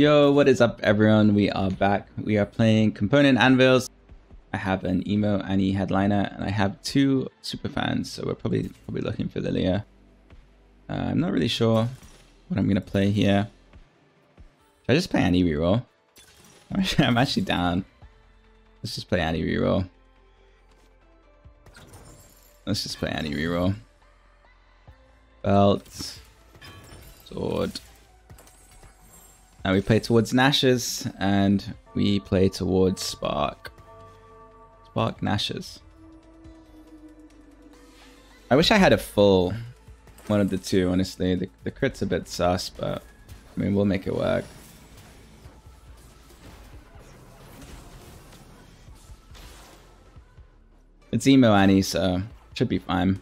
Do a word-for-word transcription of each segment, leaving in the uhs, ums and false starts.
Yo, what is up everyone? We are back. We are playing Component Anvils. I have an emo Annie headliner and I have two super fans, so we're probably probably looking for Lillia. Uh, I'm not really sure what I'm gonna play here. Should I just play Annie reroll? I'm actually down. Let's just play Annie reroll. Let's just play Annie reroll. Belt. Sword. And we play towards Nash's and we play towards Spark. Spark Nash's. I wish I had a full one of the two, honestly. The, the crit's a bit sus, but I mean, we'll make it work. It's emo Annie, so should be fine.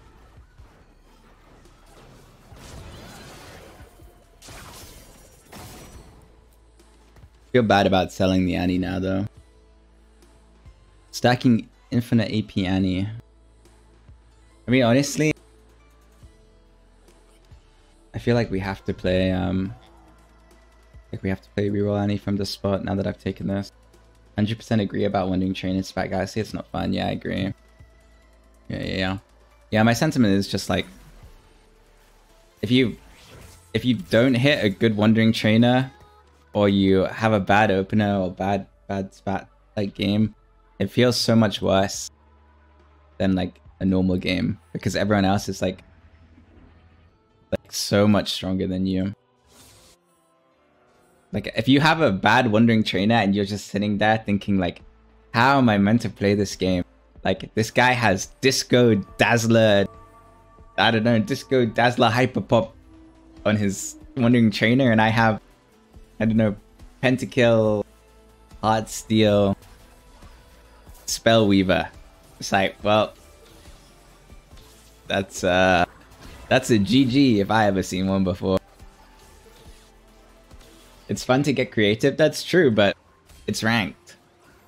Feel bad about selling the Annie now though. Stacking infinite A P Annie. I mean honestly, I feel like we have to play um like we have to play reroll Annie from this spot now that I've taken this. one hundred percent agree about wandering trainers back, guys. See, it's not fun. Yeah, I agree. Yeah, yeah, yeah. Yeah, my sentiment is just like if you if you don't hit a good wandering trainer, or you have a bad opener or bad bad spat like game, it feels so much worse than like a normal game because everyone else is like like so much stronger than you. Like if you have a bad wandering trainer and you're just sitting there thinking like, how am I meant to play this game? Like this guy has Disco Dazzler, I don't know, Disco Dazzler Hyper Pop on his wandering trainer, and I have, I don't know, Pentakill, Heartsteel, Spellweaver. It's like, well, that's uh, that's a G G if I ever seen one before. It's fun to get creative, that's true, but it's ranked.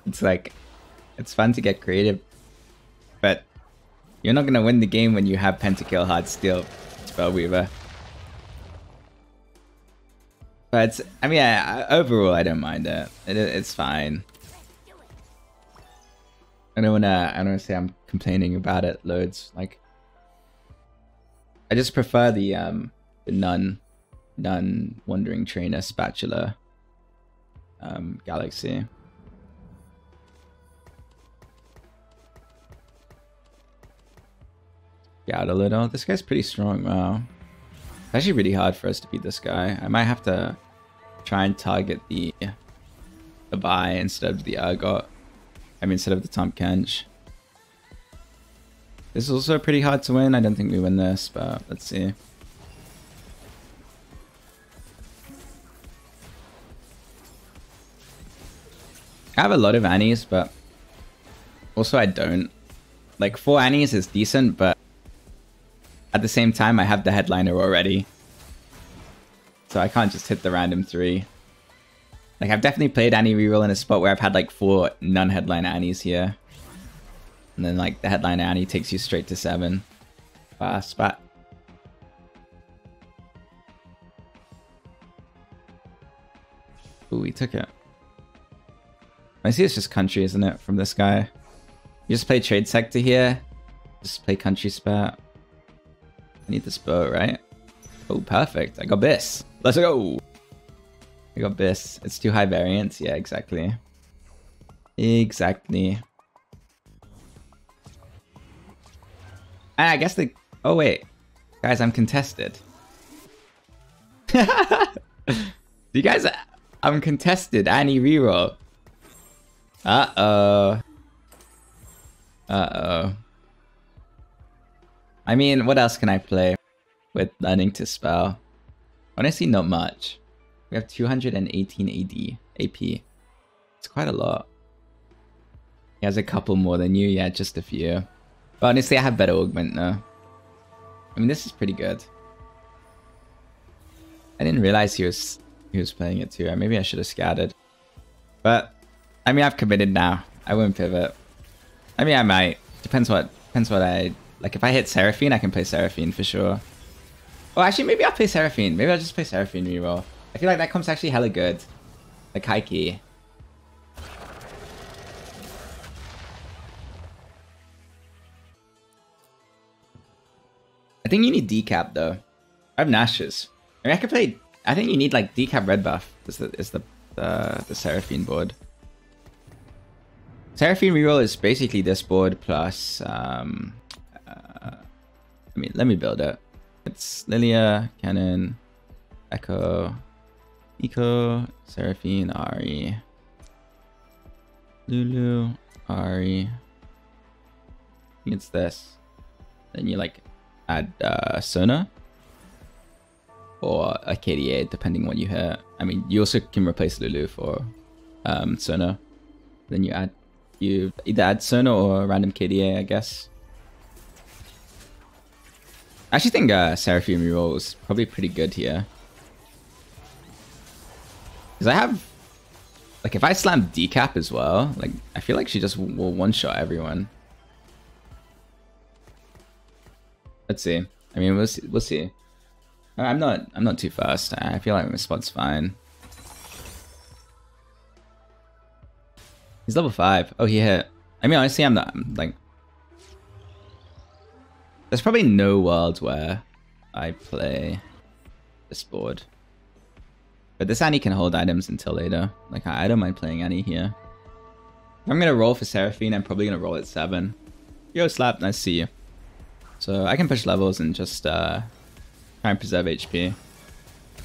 It's like, it's fun to get creative, but you're not gonna win the game when you have Pentakill, Heartsteel, Spellweaver. But it's, I mean, I, I, overall, I don't mind it. it it's fine. I don't wanna. I don't wanna say I'm complaining about it loads. Like, I just prefer the um the nun, nun wandering trainer spatula. Um, galaxy. Get out a little. This guy's pretty strong. Wow. It's actually really hard for us to beat this guy. I might have to try and target the the Vi instead of the Urgot. I mean, instead of the Tompkench. This is also pretty hard to win. I don't think we win this, but let's see. I have a lot of Annies, but also I don't. Like, four Annies is decent, but at the same time, I have the headliner already. So I can't just hit the random three. Like, I've definitely played Annie reroll in a spot where I've had like four non-headliner Annies here. And then like the headliner Annie takes you straight to seven. Fast spat. Ooh, we took it. I see it's just country, isn't it, from this guy? You just play trade sector here. Just play country spat. I need this boat, right? Oh, perfect. I got this. Let's go. I got this. It's too high variance. Yeah, exactly. Exactly. And I guess the... Oh, wait. Guys, I'm contested. You guys... I'm contested. Annie reroll. Uh-oh. Uh-oh. I mean, what else can I play with learning to spell? Honestly, not much. We have two hundred eighteen A D, A P. It's quite a lot. He has a couple more than you. Yeah, just a few. But honestly, I have better augment though. I mean, this is pretty good. I didn't realize he was he was playing it too. Maybe I should have scattered. But I mean, I've committed now. I won't pivot. I mean, I might. Depends what depends what I. Like, if I hit Seraphine, I can play Seraphine for sure. Oh, actually, maybe I'll play Seraphine. Maybe I'll just play Seraphine reroll. I feel like that comes actually hella good. Like Kaiki. I think you need decap though. I have Nash's. I mean, I could play. I think you need like decap red buff. Is the is the the, the Seraphine board? Seraphine reroll is basically this board plus. Um, uh, I mean, let me build it. It's Lillia, Cannon, Echo, Eco, Seraphine, Ahri, Lulu, Ahri. I think it's this. Then you like add uh, Sona or a K D A depending what you hit. I mean, you also can replace Lulu for um, Sona. Then you add you either add Sona or a random K D A, I guess. I actually think uh, Seraphine reroll is probably pretty good here. Because I have... Like, if I slam decap as well, like, I feel like she just will one-shot everyone. Let's see. I mean, we'll see. We'll see. I'm not, I'm not too fast. I feel like my spot's fine. He's level five. Oh, he hit. I mean, honestly, I'm not, I'm like... There's probably no world where I play this board. But this Annie can hold items until later. Like, I don't mind playing Annie here. If I'm going to roll for Seraphine, I'm probably going to roll at seven. Yo, Slap, nice to see you. So I can push levels and just uh, try and preserve H P.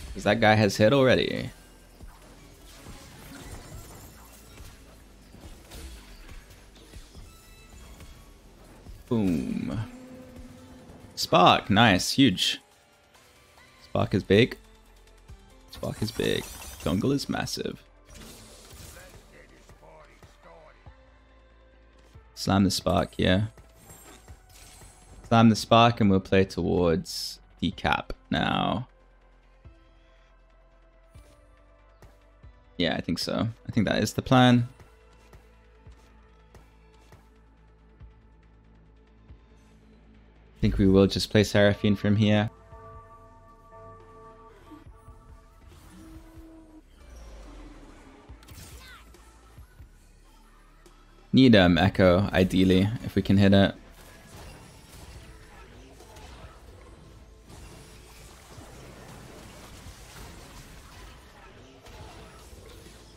Because that guy has hit already. Boom. Spark, nice, huge. Spark is big. Spark is big. Dongle is massive. Slam the Spark, yeah. Slam the Spark and we'll play towards decap now. Yeah, I think so. I think that is the plan. I think we will just play Seraphine from here. Need um, Echo, ideally, if we can hit it.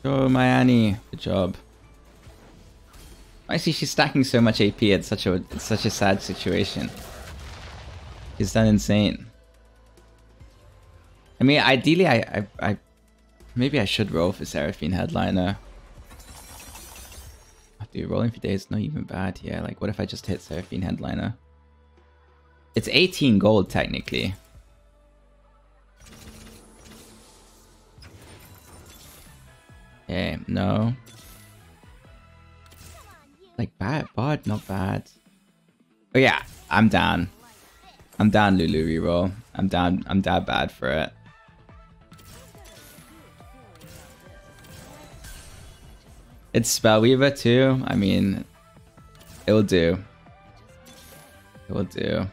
Go, my Annie. Good job. I see she's stacking so much A P. It's such a, it's such a sad situation. Is that insane? I mean, ideally, I, I, I, maybe I should roll for Seraphine Headliner. Oh, dude, rolling for days is not even bad. Yeah, like, what if I just hit Seraphine Headliner? It's eighteen gold, technically. Okay, no. Like, bad, bad, not bad. Oh, yeah, I'm down. I'm down Lulu reroll. I'm down, I'm down bad for it. It's Spellweaver too. I mean, it will do. It will do.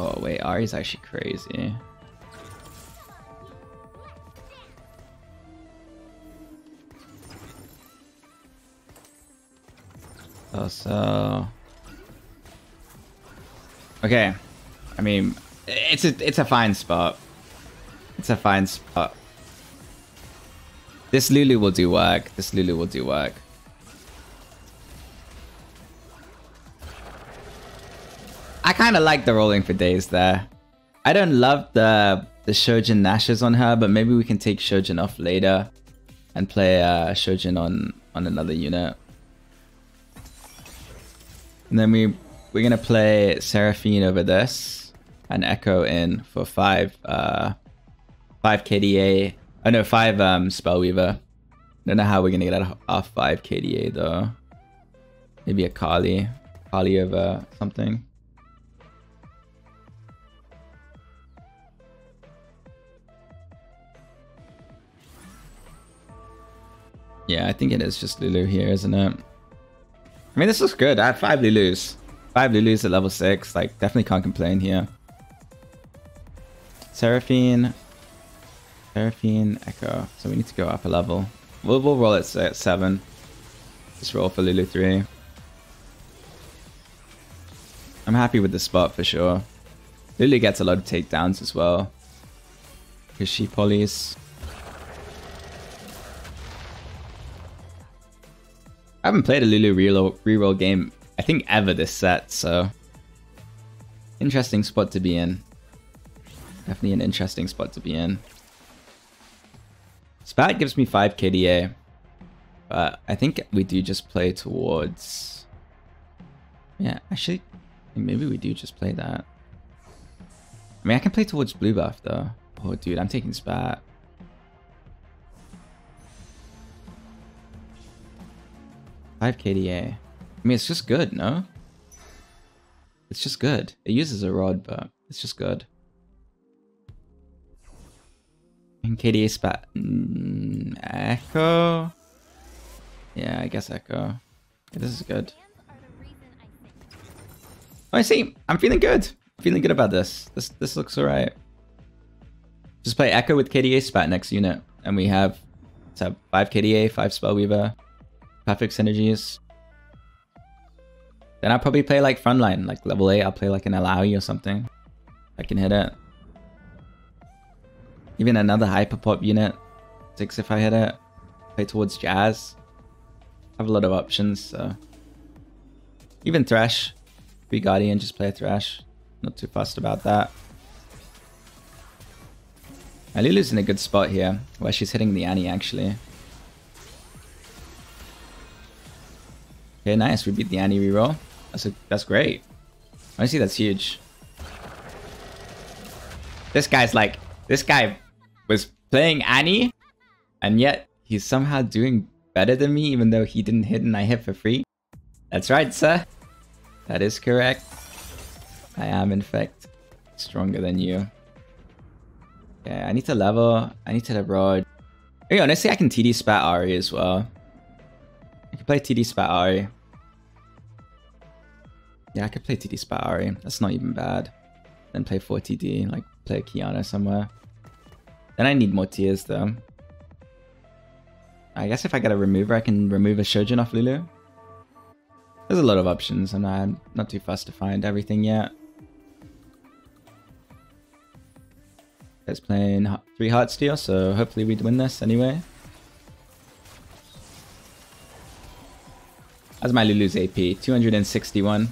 Oh wait, Ahri's actually crazy. Oh, so okay. I mean, it's a it's a fine spot. It's a fine spot. This Lulu will do work. This Lulu will do work. I kind of like the rolling for days there. I don't love the the Shojin Nash's on her, but maybe we can take Shojin off later and play uh, Shojin on on another unit. And then we, we're going to play Seraphine over this and Echo in for five, uh, five K D A. Oh no, five um, Spellweaver. Don't know how we're going to get our five K D A though. Maybe Akali. Akali over something. Yeah, I think it is just Lulu here, isn't it? I mean, this looks good. I have five Lulus. five Lilies at level six, like, definitely can't complain here. Seraphine, Seraphine, Echo. So we need to go up a level. We'll, we'll roll it at seven. Just roll for Lulu three. I'm happy with the spot for sure. Lulu gets a lot of takedowns as well, because she polys. I haven't played a Lulu reroll, reroll game, I think, ever this set, so... Interesting spot to be in. Definitely an interesting spot to be in. Spark gives me five K D A, but I think we do just play towards... Yeah, actually, maybe we do just play that. I mean, I can play towards Blue Buff, though. Oh, dude, I'm taking Spark. five K D A. I mean, it's just good, no? It's just good. It uses a rod, but it's just good. And K D A Spat... Mm, Echo? Yeah, I guess Echo. Yeah, this is good. Oh, I see! I'm feeling good! I'm feeling good about this. This this looks alright. Just play Echo with K D A Spat next unit. And we have, let's have five K D A, five Spellweaver. Perfect synergies. Then I'll probably play like frontline, like level eight. I'll play like an Alawi or something. I can hit it. Even another Hyper Pop unit. Six if I hit it. Play towards Jazz. I have a lot of options. So even Thresh. Be Guardian, just play a Thresh. Not too fussed about that. Now Lulu's in a good spot here, where she's hitting the Annie actually. Okay, nice. We beat the Annie reroll. That's a, that's great. Honestly, that's huge. This guy's like, this guy was playing Annie, and yet he's somehow doing better than me, even though he didn't hit and I hit for free. That's right, sir. That is correct. I am, in fact, stronger than you. Yeah, I need to level. I need to level. Hey, honestly, I can T D Spat Ahri as well. I could play T D Spat Ahri. Yeah, I could play T D Spat Ahri. That's not even bad. Then play four T D, like play Qiyana somewhere. Then I need more tiers though. I guess if I get a remover, I can remove a Shojin off Lulu. There's a lot of options, and I'm not too fussed to find everything yet. It's playing three Heartsteel, so hopefully we'd win this anyway. How's my Lulu's A P? two hundred sixty-one.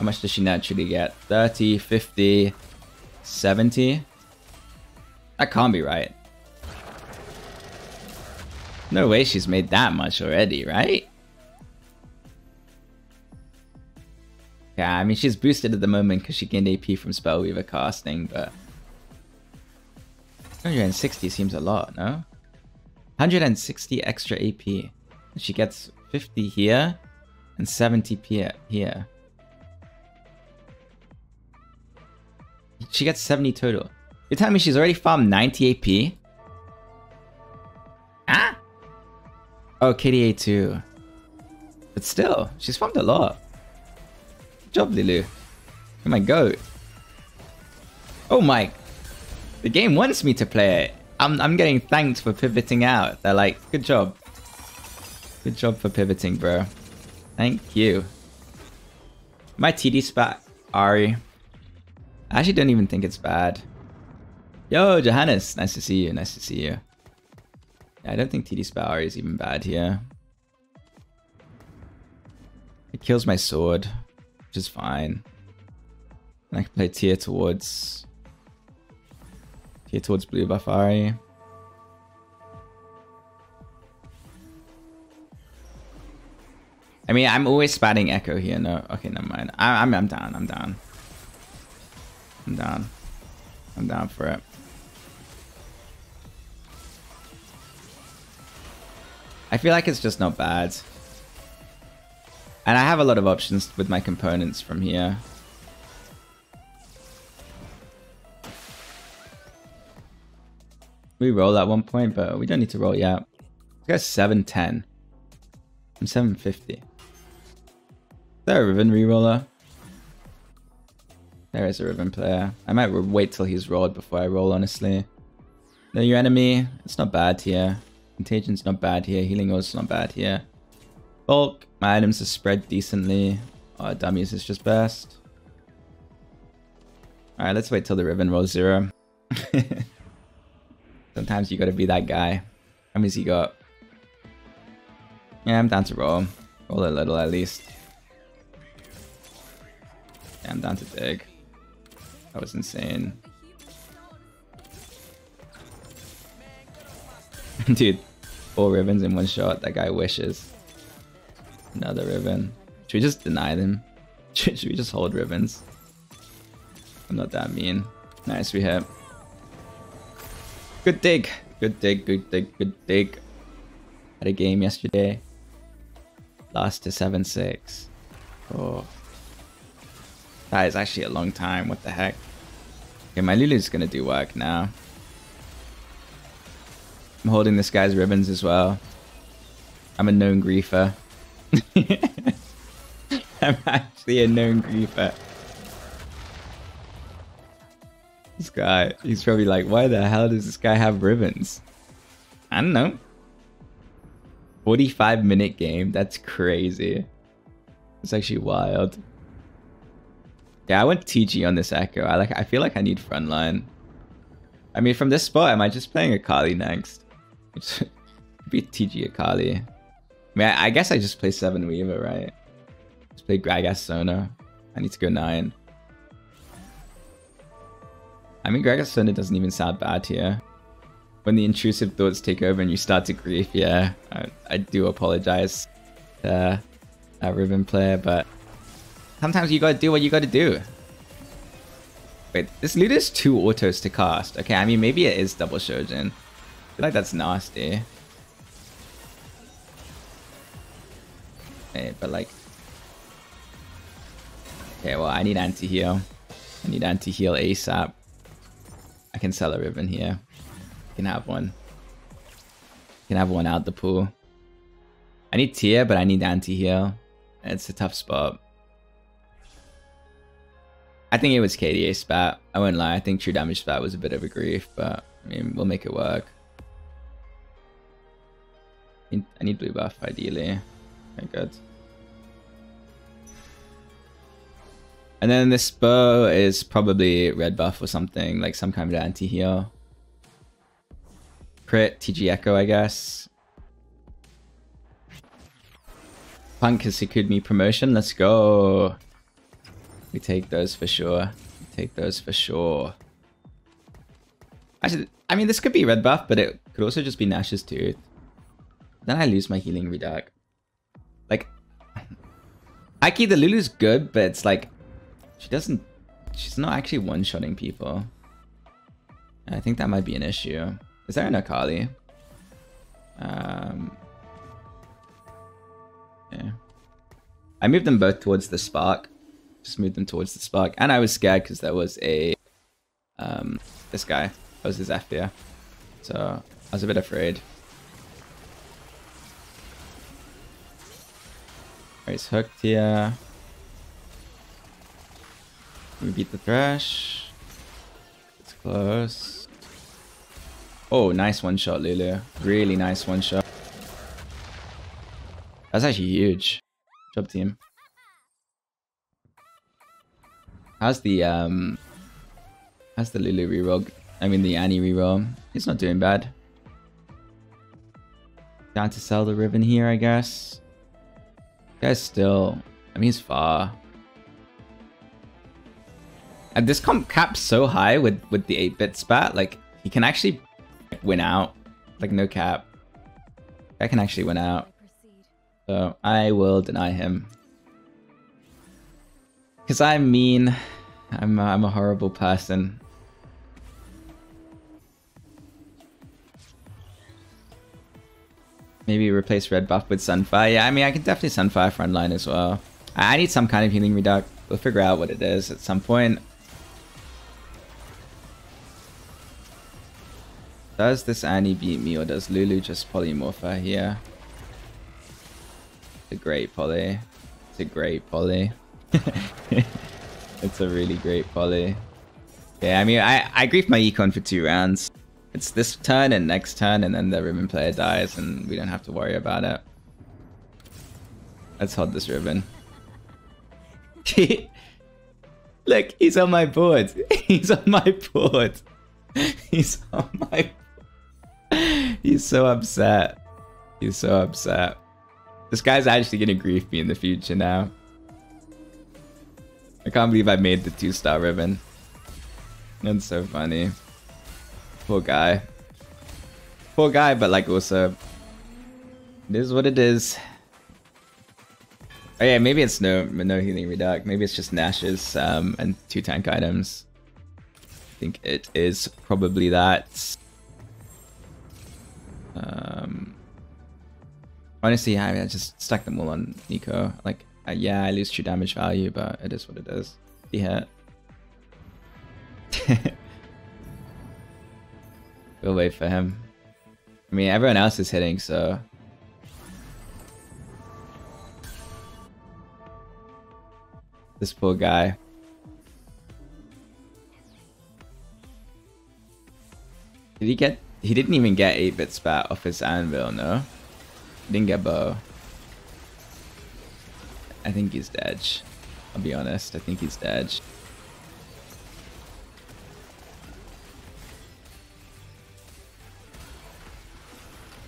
How much does she naturally get? thirty, fifty, seventy? That can't be right. No way she's made that much already, right? Yeah, I mean, she's boosted at the moment because she gained A P from Spellweaver casting, but... one hundred sixty seems a lot, no? one hundred sixty extra A P. She gets... fifty here, and seventy here. She gets seventy total. You're telling me she's already farmed ninety A P? Ah? Oh, K D A too. But still, she's farmed a lot. Good job, Lulu. Oh my goat. Oh my... The game wants me to play it. I'm, I'm getting thanked for pivoting out. They're like, good job. Good job for pivoting, bro. Thank you. My T D Spat Ahri. I actually don't even think it's bad. Yo, Johannes. Nice to see you. Nice to see you. Yeah, I don't think T D Spat Ahri is even bad here. It kills my sword, which is fine. And I can play tier towards... Tier towards Blue Buff Ahri. I mean, I'm always spatting Echo here. No, okay, never mind. I, I'm, I'm down. I'm down. I'm down. I'm down for it. I feel like it's just not bad, and I have a lot of options with my components from here. We roll at one point, but we don't need to roll yet. Let's go seven ten. I'm seven fifty. Is there a Riven reroller? There is a Riven player. I might wait till he's rolled before I roll, honestly. No, your enemy. It's not bad here. Contagion's not bad here. Healing O's not bad here. Bulk. My items are spread decently. Oh, dummies is just best. Alright, let's wait till the Riven rolls zero. Sometimes you gotta be that guy. How many's he got? Yeah, I'm down to roll. Roll a little at least. Yeah, I'm down to dig. That was insane. Dude, four Rivens in one shot. That guy wishes. Another Riven. Should we just deny them? Should, should we just hold Rivens? I'm not that mean. Nice, we hit. Good dig. Good dig, good dig, good dig. Had a game yesterday. Lost to seven six. Oh. That is actually a long time. What the heck? Okay, my Lulu's gonna do work now. I'm holding this guy's Ribbons as well. I'm a known griefer. I'm actually a known griefer. This guy, he's probably like, why the hell does this guy have Ribbons? I don't know. forty-five minute game. That's crazy. It's actually wild. Yeah, I went T G on this Echo. I like. I feel like I need frontline. I mean, from this spot, am I just playing Akali next? Be T G Akali. I mean, I, I guess I just play seven Weaver, right? Just play Gragas Sona. I need to go nine. I mean, Gragas Sona doesn't even sound bad here. When the intrusive thoughts take over and you start to grief, yeah, I, I do apologize to that Ribbon player, but sometimes you gotta do what you gotta do. Wait, this Lulu is two autos to cast. Okay, I mean, maybe it is double Shojin. I feel like that's nasty. Okay, but like... Okay, well, I need anti-heal. I need anti-heal ASAP. I can sell a Ribbon here. I can have one. I can have one out the pool. I need tier, but I need anti-heal. It's a tough spot. I think it was K D A spat. I won't lie. I think true damage spat was a bit of a grief, but I mean, we'll make it work. I need blue buff ideally. Okay, good. And then this bow is probably red buff or something, like some kind of anti heal. Crit, T G Echo, I guess. Punk has secured me promotion. Let's go. We take those for sure. We take those for sure. Actually, I mean, this could be red buff, but it could also just be Nash's tooth. Then I lose my healing redact. Like, Aki, the Lulu's good, but it's like, she doesn't, she's not actually one-shotting people. And I think that might be an issue. Is there an Akali? Um, yeah. I moved them both towards the Spark. Just moved them towards the Spark. And I was scared because there was a... Um, this guy. That was his F D A. So I was a bit afraid. Alright, he's hooked here. We beat the Thresh. It's close. Oh, nice one-shot, Lulu. Really nice one-shot. That's actually huge. Good job, team. How's the um how's the Lulu reroll? I mean the Annie reroll. It's not doing bad. Down to sell the Ribbon here, I guess. Guy's still, I mean, he's far. And this comp caps so high with with the eight bit spat, like he can actually win out. Like no cap. I can actually win out. So I will deny him. Cause I'm mean. I'm a, I'm a horrible person. Maybe replace red buff with sunfire. Yeah, I mean, I can definitely sunfire frontline as well. I need some kind of healing reduct. We'll figure out what it is at some point. Does this Annie beat me, or does Lulu just polymorph her here? It's a great poly. It's a great poly. It's a really great volley. Yeah, I mean, I, I griefed my Econ for two rounds. It's this turn and next turn, and then the Ribbon player dies, and we don't have to worry about it. Let's hold this Ribbon. Look, he's on my board. He's on my board. He's on my board. He's so upset. He's so upset. This guy's actually going to grief me in the future now. I can't believe I made the two-star Ribbon. That's so funny. Poor guy. Poor guy, but like also... it is what it is. Oh yeah, maybe it's no no healing reduct. Maybe it's just Nash's um, and two tank items. I think it is probably that. Um, honestly, yeah, I, mean, I just stack them all on Nico. Like, uh, yeah, I lose true damage value, but it is what it is. He hit. We'll wait for him. I mean, everyone else is hitting, so... this poor guy. Did he get... he didn't even get eight bit spat off his anvil, no? He didn't get bow. I think he's dead. I'll be honest, I think he's dead.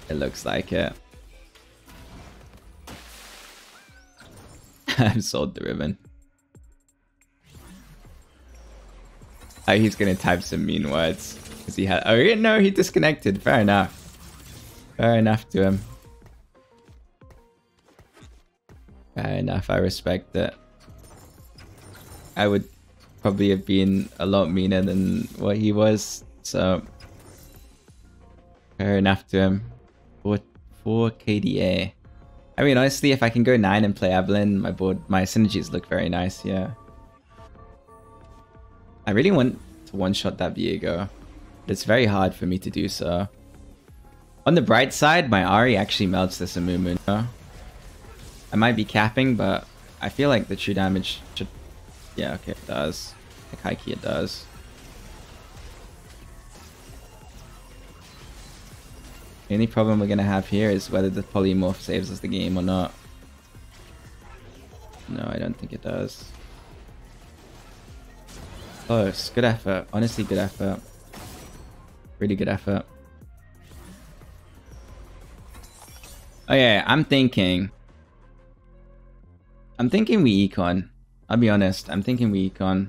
It looks like it. I've sold the Ribbon. Oh, he's gonna type some mean words. Cause he had. Oh no, he disconnected. Fair enough. Fair enough to him. Fair enough. I respect it. I would probably have been a lot meaner than what he was. So fair enough to him. Four K D A. I mean, honestly, if I can go nine and play Evelyn, my board, my synergies look very nice here. I really want to one-shot that Viego, but it's very hard for me to do so. On the bright side, my Ahri actually melts this Amumu. I might be capping, but I feel like the true damage should... yeah, okay, it does. Like, high key, it does. The only problem we're going to have here is whether the Polymorph saves us the game or not. No, I don't think it does. Close. Good effort. Honestly, good effort. Really good effort. Oh yeah, I'm thinking... I'm thinking we Econ. I'll be honest. I'm thinking we Econ.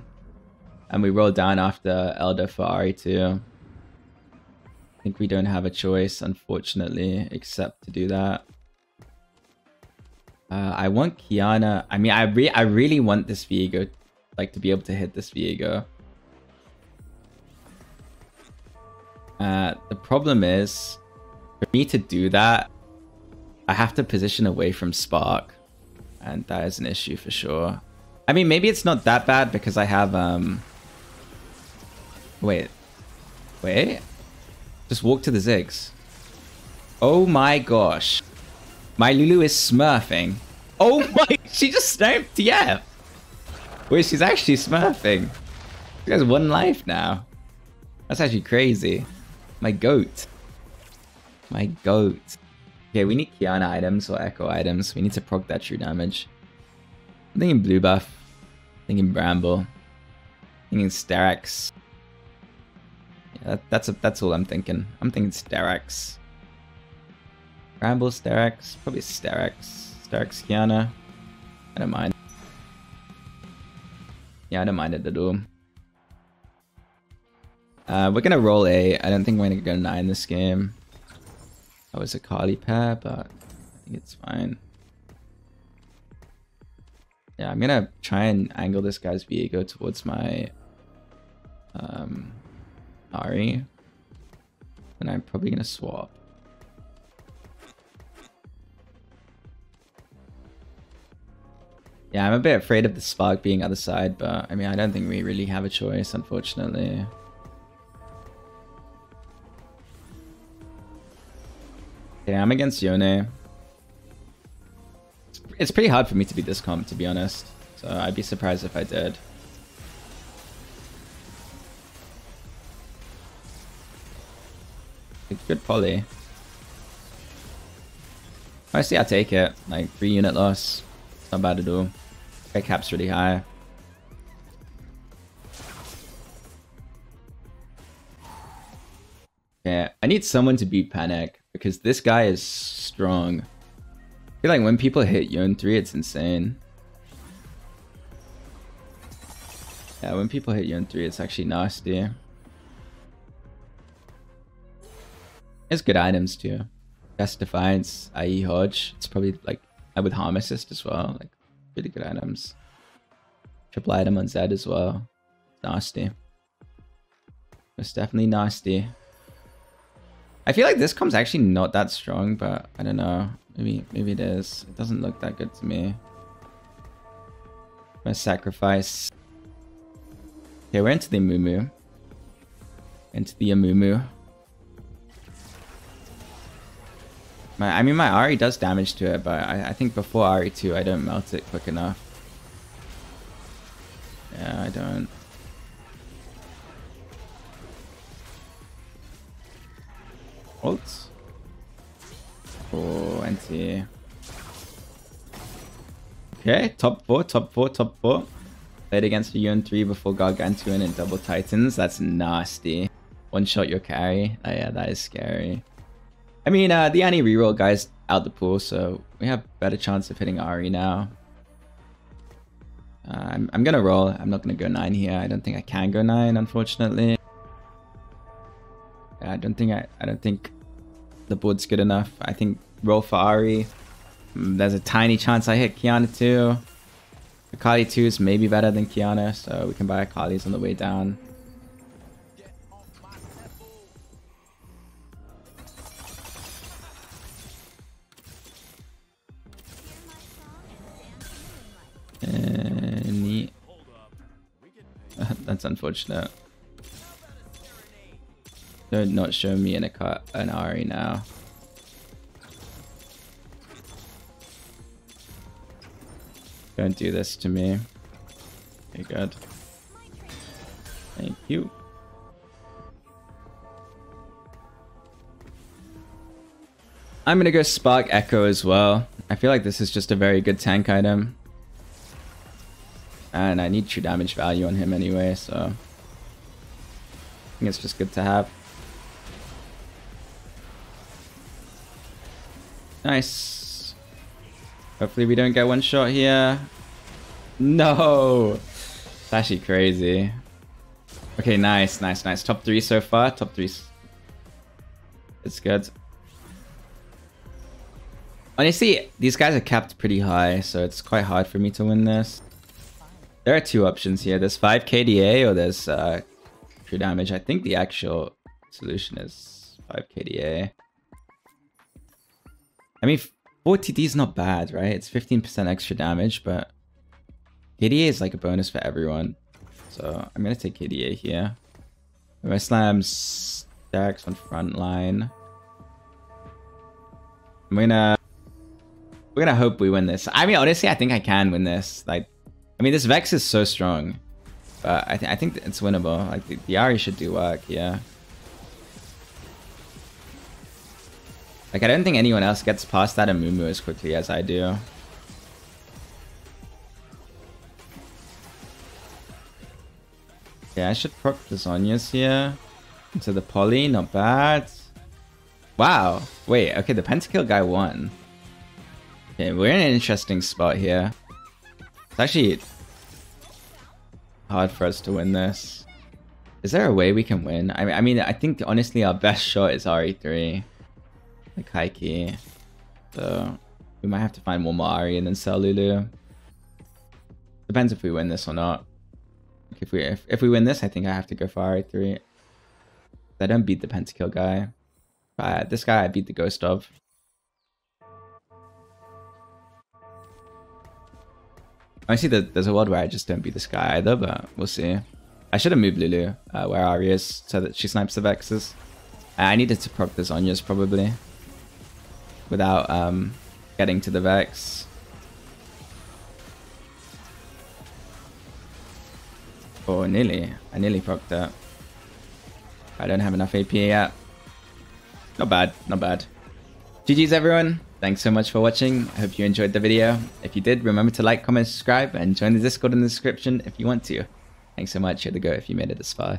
And we roll down after Elder for Ahri two. I think we don't have a choice, unfortunately, except to do that. Uh, I want Qiyana. I mean, I re I really want this Viego, like to be able to hit this Viego. Uh, the problem is, for me to do that, I have to position away from Spark, and that is an issue for sure. I mean, maybe it's not that bad because I have um. Wait, wait. Just walk to the Ziggs. Oh my gosh. My Lulu is smurfing. Oh my, she just sniped, yeah. Wait, she's actually smurfing. She has one life now. That's actually crazy. My goat. My goat. Okay, we need Qiyana items or Echo items. We need to proc that true damage. I'm thinking Blue Buff. I'm thinking Bramble. I'm thinking Sterax. That, that's a, that's all I'm thinking. I'm thinking Sterax. Ramble, Sterax, probably Sterax. Sterax, Qiyana. I don't mind. Yeah, I don't mind it at all. Uh, we're gonna roll eight. I don't think we're gonna go nine this game. That was a Akali pair, but I think it's fine. Yeah, I'm gonna try and angle this guy's Viego towards my... Um... Ahri, and I'm probably gonna swap. Yeah, I'm a bit afraid of the Spark being other side, but I mean, I don't think we really have a choice, unfortunately. Okay, I'm against Yone. It's, it's pretty hard for me to beat this comp, to be honest, so I'd be surprised if I did. It's good poly. Honestly, I take it. Like, three unit loss. Not bad at all. Their cap's really high. Yeah, I need someone to beat Panic, because this guy is strong. I feel like when people hit Yone three, it's insane. Yeah, when people hit Yone three, it's actually nasty. It's good items too. Best Defiance, I E Hodge. It's probably like, I would Harm Assist as well. Like, really good items. Triple item on Zed as well. Nasty. It's definitely nasty. I feel like this comp's actually not that strong, but I don't know. Maybe maybe it is. It doesn't look that good to me. I'm gonna sacrifice. Okay, we're into the Amumu. Into the Amumu. My, I mean, my Ahri does damage to it, but I, I think before Ahri two, I don't melt it quick enough. Yeah, I don't. Ult. Oh, anti. Okay, top four, top four, top four. Played against a Yone three before Gargantuan and double Titans. That's nasty. One shot your carry. Oh, yeah, that is scary. I mean, uh, the Annie reroll guy's out the pool, so we have better chance of hitting Ahri now. Uh, I'm, I'm gonna roll. I'm not gonna go nine here. I don't think I can go nine, unfortunately. I don't think I, I don't think the board's good enough. I think roll for Ahri. There's a tiny chance I hit Qiyana two. Akali two is maybe better than Qiyana, so we can buy Akalis on the way down. Uh, neat. That's unfortunate. Don't not show me an, an Ahri now. Don't do this to me. Okay, good. Thank you. I'm gonna go Spark Echo as well. I feel like this is just a very good tank item. And I need true damage value on him anyway, so I think it's just good to have. Nice. Hopefully we don't get one shot here. No. It's actually crazy. Okay, nice, nice, nice. Top three so far. Top three. It's good. Honestly, these guys are capped pretty high, so it's quite hard for me to win this. There are two options here. There's five K D A or there's uh, true damage. I think the actual solution is five K D A. I mean, four T D is not bad, right? It's fifteen percent extra damage, but K D A is like a bonus for everyone. So I'm going to take K D A here. I'm going to slam Sterax on frontline. I'm going to... We're going to hope we win this. I mean, honestly, I think I can win this. Like, I mean, this Vex is so strong. But I, th I think it's winnable. Like, the, the Ahri should do work, yeah. Like, I don't think anyone else gets past that Amumu as quickly as I do. Yeah, I should proc the Zhonya's here. Into the poly, not bad. Wow. Wait, okay, the Pentakill guy won. Okay, we're in an interesting spot here. It's actually hard for us to win this. Is there a way we can win? I mean, I, mean, I think, honestly, our best shot is Ahri three. Like, high key. So, we might have to find one more Ahri and then sell Lulu. Depends if we win this or not. Like if we if, if we win this, I think I have to go for Ahri three. I don't beat the Pentakill guy. I, this guy I beat the ghost of. I see that there's a world where I just don't beat this guy either, but we'll see. I should have moved Lulu uh, where Ahri is so that she snipes the Vexes. I needed to proc the Zhonya's probably without um, getting to the Vex. Oh, nearly. I nearly procced that. I don't have enough A P yet. Not bad, not bad. G G's everyone. Thanks so much for watching. I hope you enjoyed the video. If you did, remember to like, comment, subscribe, and join the Discord in the description if you want to. Thanks so much. Here to go if you made it this far.